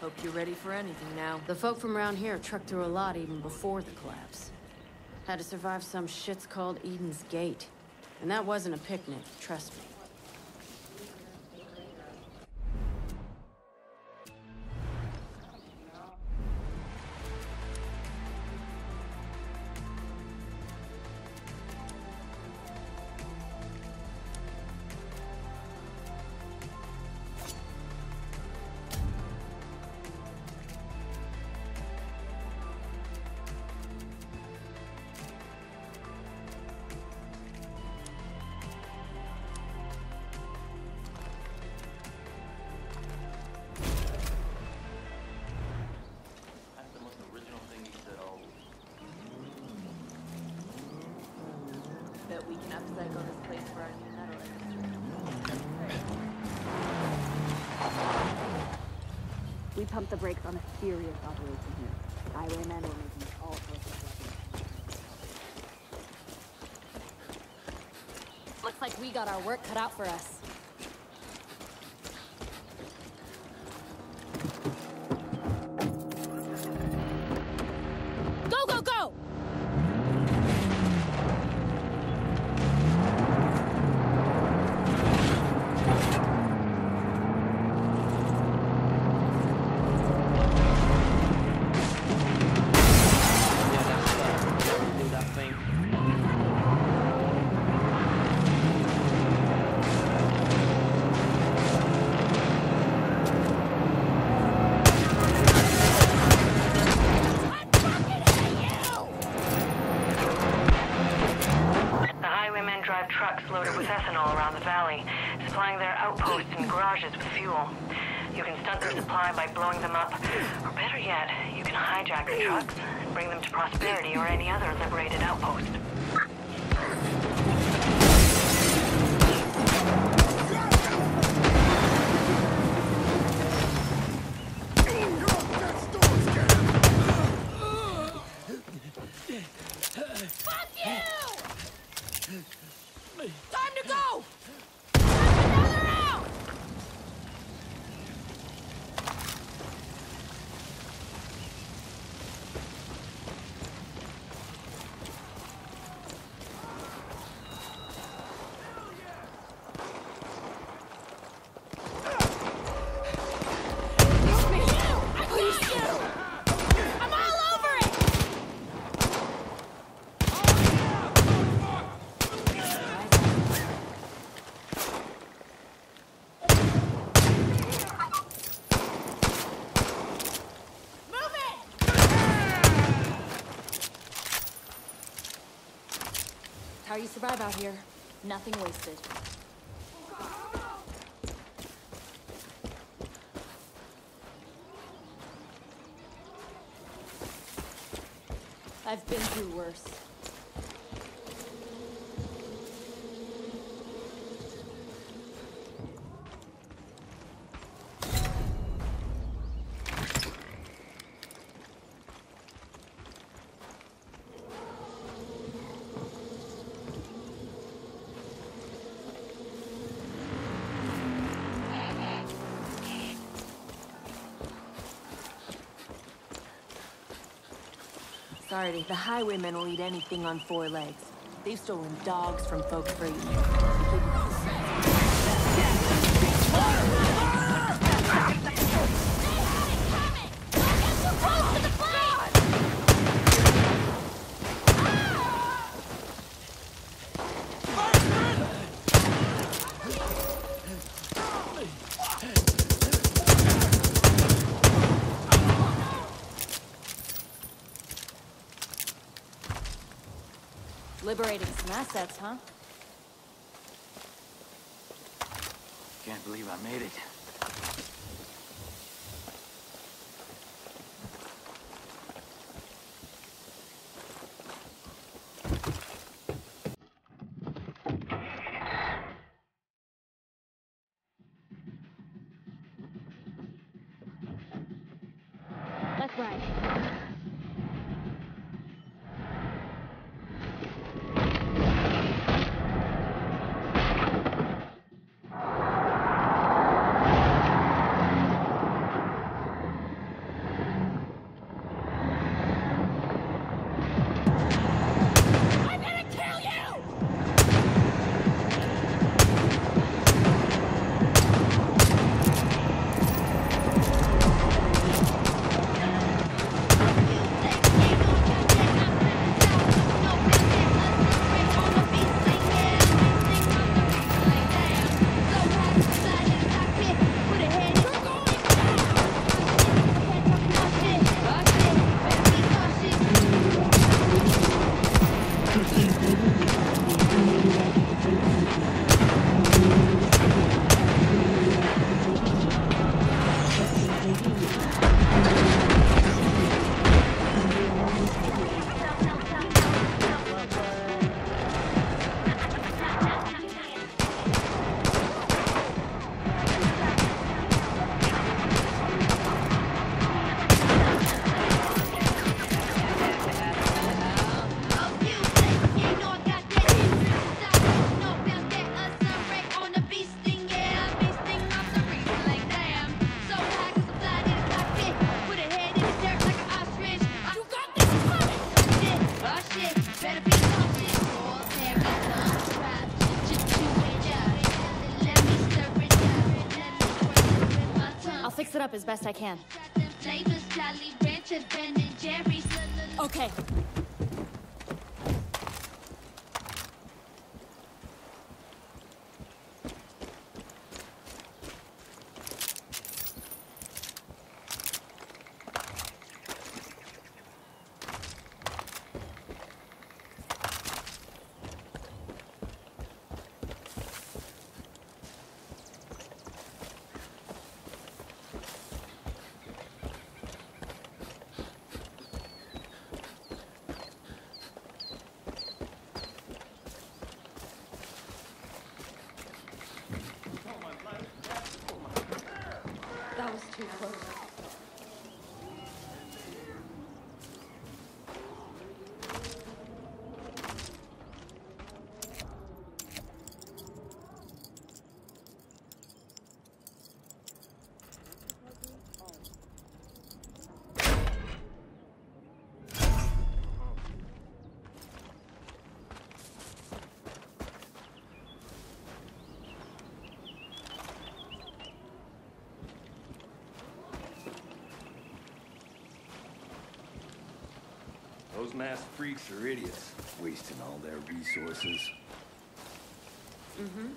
Hope you're ready for anything now. The folk from around here trekked through a lot even before the collapse. Had to survive some shits called Eden's Gate. And that wasn't a picnic, trust me. We can upcycle this place for our new metal industry. We pumped the brakes on a furious operation here. Highwaymen were making all sorts of. Looks like we got our work cut out for us. Trucks loaded with ethanol around the valley, supplying their outposts and garages with fuel. You can stunt their supply by blowing them up, or better yet, you can hijack the trucks and bring them to Prosperity or any other liberated outpost. How you survive out here? Nothing wasted. I've been through worse. Sorry, the highwaymen will eat anything on four legs. They've stolen dogs from folk for years. Liberating some assets, huh? Can't believe I made it. That's right. fix it up as best I can. Okay. Those mass freaks are idiots, wasting all their resources. Mm-hmm.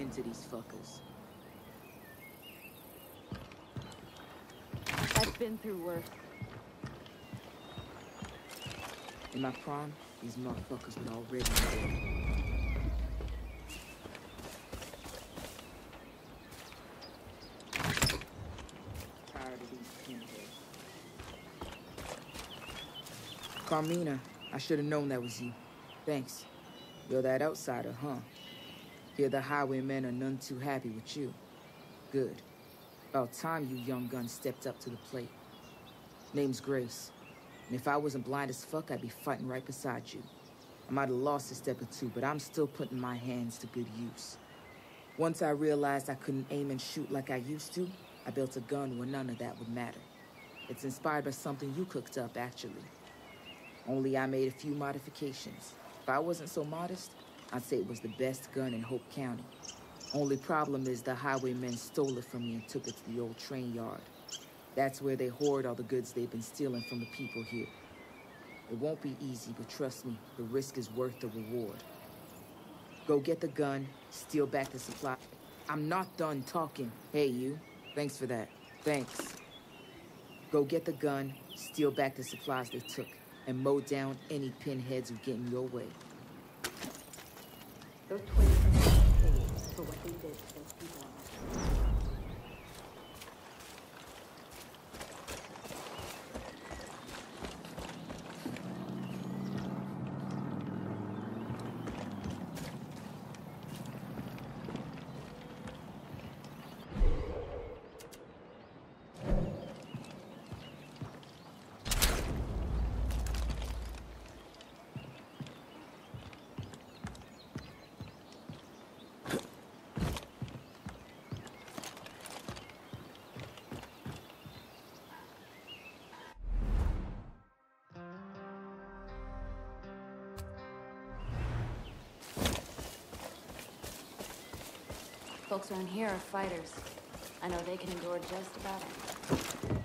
End to these fuckers. I've been through worse. In my prime, these motherfuckers were already dead. Tired of these pinheads. Carmina, I should have known that was you. Thanks. You're that outsider, huh? Here the highwaymen are none too happy with you. Good. About time you young guns stepped up to the plate. Name's Grace, and if I wasn't blind as fuck, I'd be fighting right beside you. I might have lost a step or two, but I'm still putting my hands to good use. Once I realized I couldn't aim and shoot like I used to, I built a gun where none of that would matter. It's inspired by something you cooked up, actually. Only I made a few modifications. If I wasn't so modest, I'd say it was the best gun in Hope County. Only problem is the highwaymen stole it from me and took it to the old train yard. That's where they hoard all the goods they've been stealing from the people here. It won't be easy, but trust me, the risk is worth the reward. Go get the gun, steal back the supply. I'm not done talking. Hey, you. Thanks for that. Thanks. Go get the gun, steal back the supplies they took, and mow down any pinheads who get in your way. Those twins are paid for what they did to those people. Folks around here are fighters. I know they can endure just about anything.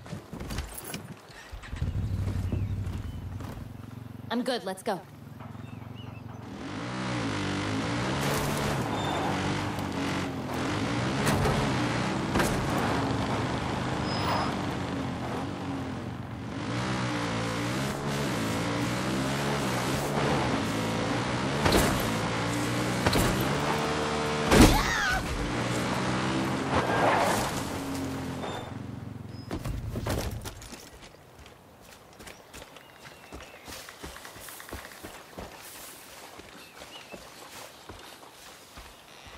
I'm good, let's go.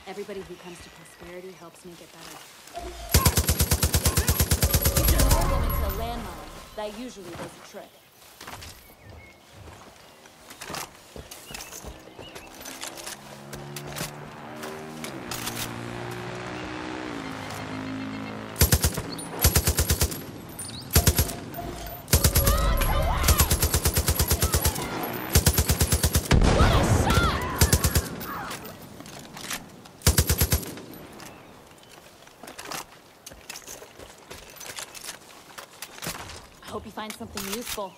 Everybody who comes to prosperity helps me get better. You can hold them into a landmine. That usually does the trick. Hope you find something useful.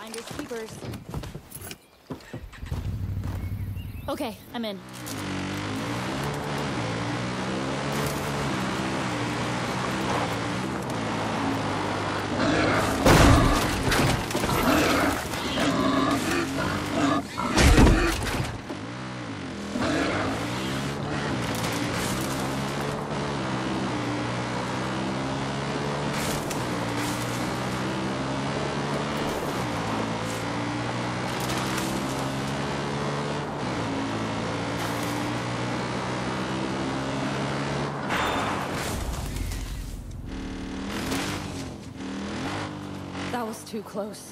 Finders keepers. Okay, I'm in. That was too close.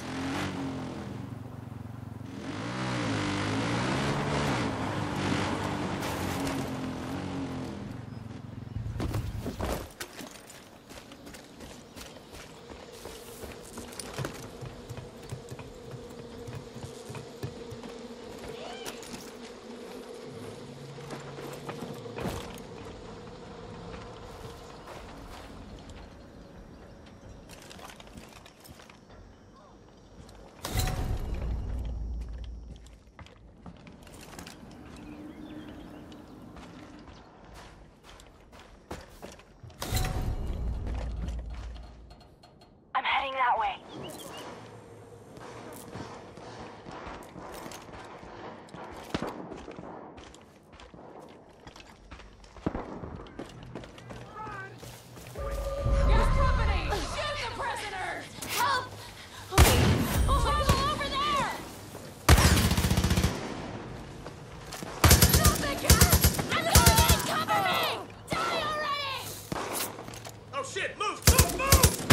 shit! Move! Move! Move!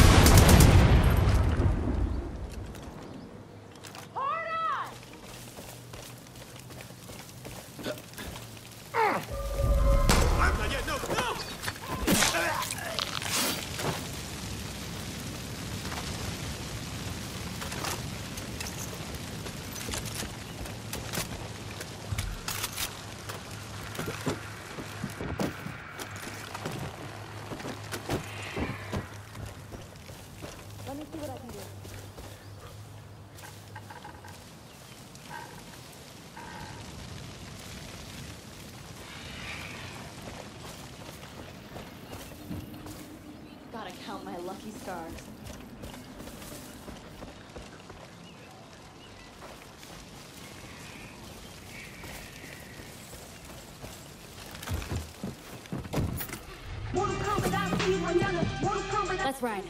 Hard on! I'm not yet. No! No! Count my lucky stars. Let's ride.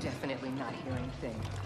Definitely not hearing things.